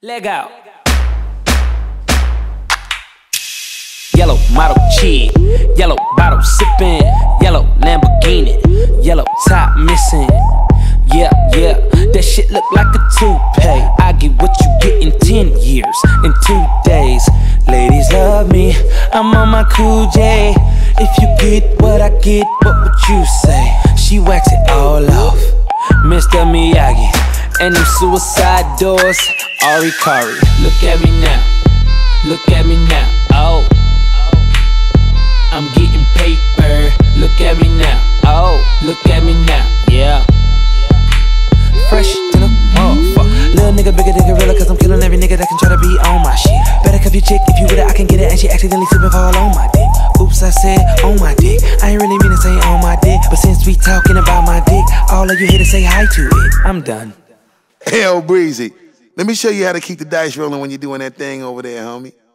Leg out. Yellow model cheat, yellow bottle sipping, yellow Lamborghini, yellow top missing. Yeah, yeah, that shit look like a toupee. I get what you get in 10 years, in 2 days. Ladies love me, I'm on my cool J. If you get, what would you say? She waxed it all off, Mr. Miyagi. And them suicide doors, Arikari. Look at me now, look at me now. Oh, I'm getting paper. Look at me now. Oh, look at me now. Yeah, fresh to the motherfucker. Little nigga, bigger than gorilla, 'cause I'm killing every nigga that can try to be on my shit. Better cuff your chick if you with it, I can get it. And she accidentally slipping fall on my dick. Oops, I said on my dick. I ain't really mean to say on my dick, but since we talking about my dick, all of you here to say hi to it. I'm done. Hell, Breezy, let me show you how to keep the dice rolling when you're doing that thing over there, homie.